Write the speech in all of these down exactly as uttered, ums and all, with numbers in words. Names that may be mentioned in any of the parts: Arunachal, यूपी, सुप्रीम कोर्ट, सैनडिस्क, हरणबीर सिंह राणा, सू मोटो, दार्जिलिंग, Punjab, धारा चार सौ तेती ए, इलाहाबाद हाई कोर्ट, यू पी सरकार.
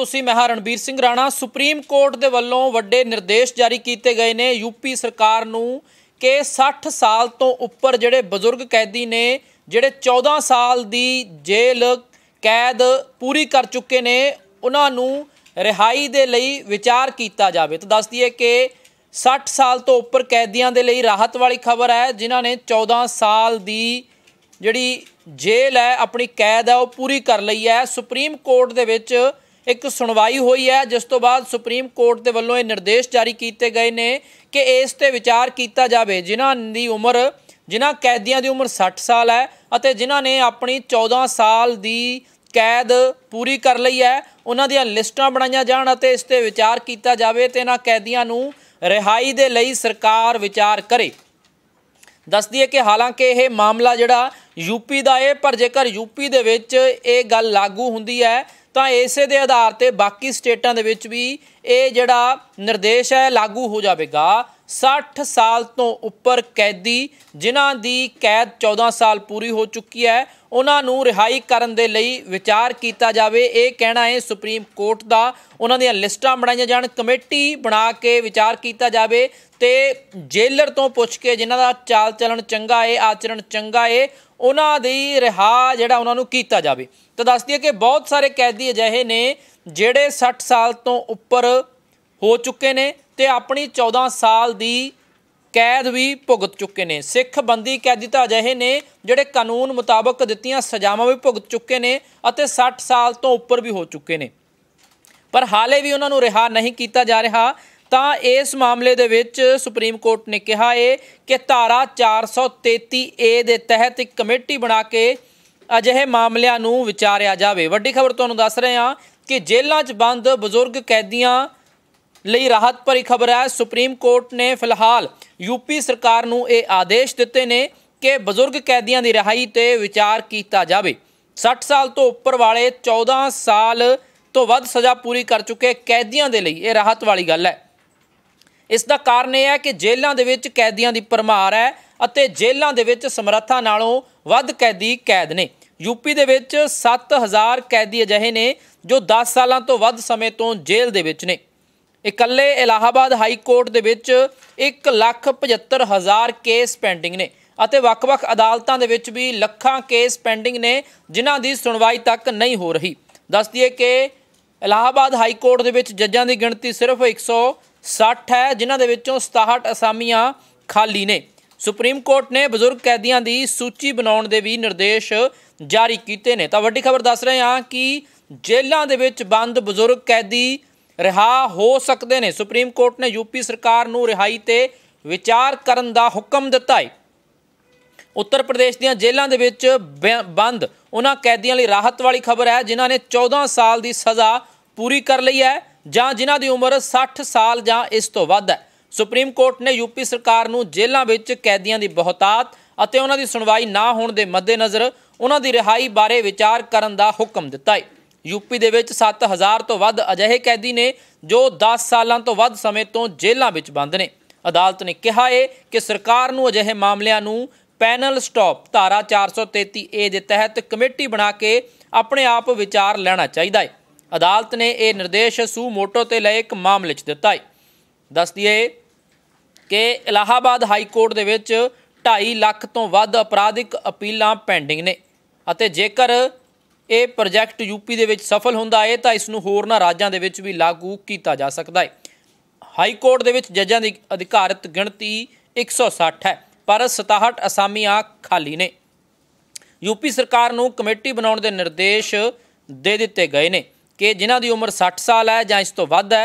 तुसीं मैं हरणबीर सिंह राणा। सुप्रीम कोर्ट के वलों वड्डे निर्देश जारी किए गए ने यू पी सरकार नूं कि साठ साल तो उपर जिहड़े बजुर्ग कैदी ने जिहड़े चौदह साल की जेल कैद पूरी कर चुके ने उन्हां नूं रिहाई दे लई विचार किया जाए। तो दस दईए कि साठ साल तो उपर कैदियों के लिए राहत वाली खबर है, जिन्हां ने चौदह साल की जिहड़ी जेल है अपनी कैद है वो पूरी कर लई है। सुप्रीम कोर्ट दे विच एक सुनवाई हुई है जिस तो बाद सुप्रीम कोर्ट के वलों ये निर्देश जारी किए गए ने कि इस पर विचार किया जाए। जिन्हां दी उम्र जिन्हां कैदियों की उम्र साठ साल है और जिन्हां ने अपनी चौदह साल की कैद पूरी कर लई है उन्हां दियां लिस्टां बनाई जाण अते इस पर विचार किया जाए तो इन्हां कैदियों नूं रिहाई दे लई सरकार विचार करे। दस दईए कि हालांकि यह मामला जिहड़ा यूपी का है पर जेकर यूपी दे विच ये गल लागू हुंदी है तो इसे दे आधार पर बाकी स्टेटां दे विच भी ये जिहड़ा निर्देश है लागू हो जाएगा। साठ साल तो उपर कैदी जिन्हां दी कैद चौदह साल पूरी हो चुकी है उन्हां नूं रिहाई करन दे लई विचार कीता जावे, ये कहना है सुप्रीम कोर्ट दा। उन्हां दियां लिस्टां बनाईयां जाण, कमेटी बना के विचार कीता जावे ते जेलर तो पुछ के जिन्हां दा चाल चलन चंगा है आचरण चंगा है उन्हां दी रिहा जिहड़ा उन्हां नूं कीता जावे। तो दस दईए कि बहुत सारे कैदी अजिहे ने जिहड़े साठ साल तो उपर हो चुके ने ते अपनी चौदह साल की कैद भी भुगत चुके ने। सिख बंदी कैदी तो अजिहे ने जिहड़े कानून मुताबक दित्तियां सजावां भी भुगत चुके ने अते साठ साल तो उपर भी हो चुके ने पर हाले भी उन्हां नूं रिहा नहीं कीता जा रहा। तो इस मामले दे विच सुप्रीम कोर्ट ने कहा है कि धारा चार सौ तेती ए दे तहत एक कमेटी बना के अजिहे मामलों नूं विचारिया जाए। वड्डी खबर तुहानूं दस रहे हां कि जेलों च बंद बजुर्ग कैदियां ਲਈ राहत भरी खबर है। सुप्रीम कोर्ट ने फिलहाल यूपी सरकार ਨੂੰ ਇਹ आदेश ਦਿੱਤੇ ਨੇ ਕਿ ਬਜ਼ੁਰਗ ਕੈਦੀਆਂ ਦੀ ਰਿਹਾਈ ਤੇ ਵਿਚਾਰ ਕੀਤਾ ਜਾਵੇ। साठ ਸਾਲ ਤੋਂ ਉੱਪਰ ਵਾਲੇ चौदह ਸਾਲ ਤੋਂ ਵੱਧ ਸਜ਼ਾ ਪੂਰੀ ਕਰ ਚੁੱਕੇ ਕੈਦੀਆਂ ਦੇ ਲਈ ਇਹ ਰਾਹਤ ਵਾਲੀ ਗੱਲ ਹੈ। ਇਸ ਦਾ ਕਾਰਨ ਇਹ ਹੈ ਕਿ ਜੇਲ੍ਹਾਂ ਦੇ ਵਿੱਚ ਕੈਦੀਆਂ ਦੀ ਭਰਮਾਰ ਹੈ ਅਤੇ ਜੇਲ੍ਹਾਂ ਦੇ ਵਿੱਚ ਸਮਰੱਥਾ ਨਾਲੋਂ ਵੱਧ ਕੈਦੀ ਕੈਦ ਨੇ। यूपी ਦੇ ਵਿੱਚ सत्त हज़ार ਕੈਦੀ ਅਜਿਹੇ ਨੇ ਜੋ दस ਸਾਲਾਂ ਤੋਂ ਵੱਧ ਸਮੇਂ ਤੋਂ ਜੇਲ੍ਹ ਦੇ ਵਿੱਚ ਨੇ। इकले इलाहाबाद हाई कोर्ट के विच एक लख पचहत्तर हज़ार केस पेंडिंग ने अते वख-वख अदालतों के विच भी लखां केस पेंडिंग ने जिन्हां दी सुनवाई तक नहीं हो रही। दस दईए कि इलाहाबाद हाई कोर्ट के विच जजां दी गिणती सिर्फ एक सौ साठ है जिन्हां दे विचों सताहठ असामियां खाली ने। सुप्रीम कोर्ट ने बजुर्ग कैदियों की सूची बनाने के भी निर्देश जारी किए हैं। तो वड्डी खबर दस रहे हाँ कि जेलों के विच बंद बजुर्ग कैदी रिहा हो सकते हैं। सुप्रीम कोर्ट ने यूपी सरकार नूं रिहाई ते विचार करन दा हुक्म दिता है। उत्तर प्रदेश दीआं जेलों दे विच बंद उन्हां कैदियों लई राहत वाली खबर है जिन्हां ने चौदह साल की सज़ा पूरी कर लई है जां जिन्हां दी उम्र साठ साल जां इस तों वध है। सुप्रीम कोर्ट ने यूपी सरकार नूं जेलों विच कैदियों की बहुतात अते उन्हां दी सुनवाई ना होण दे मद्देनज़र उन्हां दी रिहाई बारे विचार करन दा हुक्म दिता है। यूपी दे विच सत्त हज़ार तो वध अजिहे कैदी ने जो दस सालों तो वध समय तो जेलों में बंद ने। अदालत ने कहा है कि सरकार नूं अजिहे मामलों नूं पैनल स्टॉप धारा चार सौ तेती ए दे तहत कमेटी बना के अपने आप विचार लेना चाहिए है। अदालत ने यह निर्देश सू मोटो ते लए एक मामले च दिता है। दस दईए कि इलाहाबाद हाई कोर्ट के विच ढाई लख तो वध अपराधिक अपीलां पेंडिंग ने अते जेकर ये प्रोजैक्ट यूपी के सफल होंदा है तो इसनूं होरना राज्यां दे विच भी लागू किया जा सकता है। हाई कोर्ट के जजां की अधिकारत गिणती एक सौ साठ है पर सताहठ असामियां खाली ने। यूपी सरकार नूं कमेटी बनाने के निर्देश दे दिते गए ने कि जिन्हां दी उम्र साठ साल है जां इस तों वध है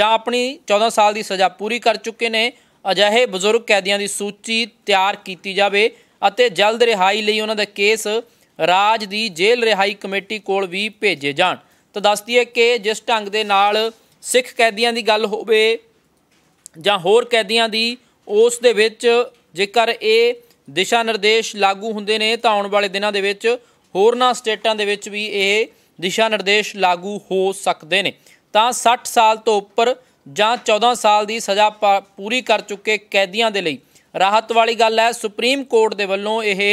जां अपनी चौदह साल की सज़ा पूरी कर चुके ने अजिहे बजुर्ग कैदियों की सूची तैयार की जाए अते जल्द रिहाई लई उन्हां दा केस राज दी जेल रिहाई कमेटी कोल भी भेजे जाण। तो दस दईए कि जिस ढंग दे नाल सिख कैदियों की गल होवे जां होर कैदियों की उस दे विच जेकर ये दिशा निर्देश लागू हुंदे ने तो आने वाले दिनों दे विच होरना स्टेटां दे विच भी ये दिशा निर्देश लागू हो सकते हैं। तो साठ साल तो उपर जां चौदह साल की सज़ा पूरी कर चुके कैदियों के लिए राहत वाली गल है। सुप्रीम कोर्ट के वलों यह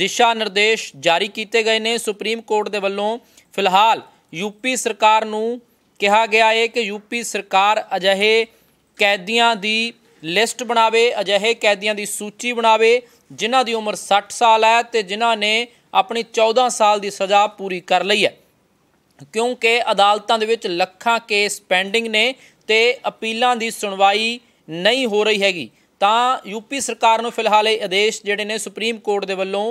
दिशा निर्देश जारी किए गए ने। सुप्रीम कोर्ट के वलों फिलहाल यूपी सरकार नूं कहा गया है कि यूपी सरकार अजिहे कैदियां दी लिस्ट बनावे, अजिहे कैदियां दी सूची बनावे जिन्हां दी उम्र साठ साल है तो जिन्हां ने अपनी चौदह साल दी सज़ा पूरी कर ली है, क्योंकि अदालतों दे विच लखां केस पेंडिंग ने ते अपीलों की सुनवाई नहीं हो रही हैगी। तां यूपी सरकार नूं फिलहाल ये आदेश जिहड़े ने सुप्रीम कोर्ट दे वल्लों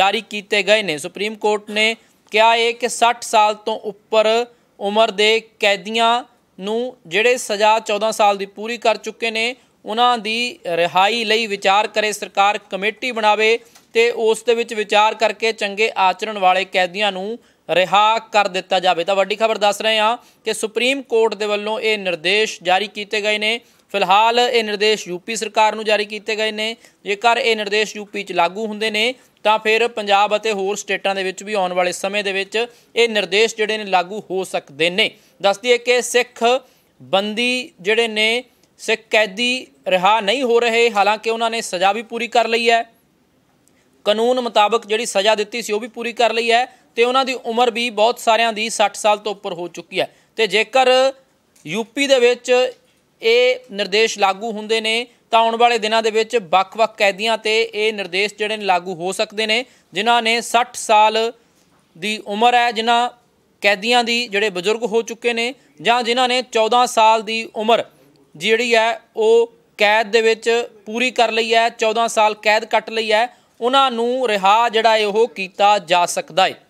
जारी किए गए ने। सुप्रीम कोर्ट ने कहा है कि साठ साल तो उपर उम्र के कैदियों नूं जिहड़े सज़ा चौदह साल की पूरी कर चुके ने उन्हां दी रिहाई लई विचार करे, सरकार कमेटी बनावे ते उस दे विच विचार करके चंगे आचरण वाले कैदियों नूं रिहा कर दिता जाए। तो वड्डी खबर दस रहे हाँ कि सुप्रीम कोर्ट दे वल्लों ये निर्देश जारी किए गए ने। फिलहाल ये निर्देश यूपी सरकार नूं जारी किए गए ने। जेकर ये निर्देश यूपी च लागू हुंदे ने तो फिर पंजाब अते होर स्टेटां दे विच भी आने वाले समय दे विच ये निर्देश जिहड़े ने लागू हो सकदे ने। दसदी है कि सिख बंदी जिहड़े ने, सिख कैदी रिहा नहीं हो रहे, हालांकि उन्होंने सज़ा भी पूरी कर ली है, कानून मुताबक जिहड़ी सज़ा दित्ती सी वो भी पूरी कर ली है तो उन्हां दी उम्र भी बहुत सारियां दी साठ साल तो उपर हो चुकी है। तो जेकर यूपी दे विच ये निर्देश लागू होंदे ने तो आने वाले दिनों के वख-वख कैदियों ते ये निर्देश जिहड़े ने लागू हो सकते हैं जिन्हां ने साठ साल की उम्र है, जिन्हां कैदियों की जिहड़े बजुर्ग हो चुके हैं जां जिन्हां ने चौदह साल की उम्र जिहड़ी है वो कैद दे विच पूरी कर ली है, चौदह साल कैद कट ली है, उन्हां नूं रिहा जिहड़ा इहो कीता जा सकदा है।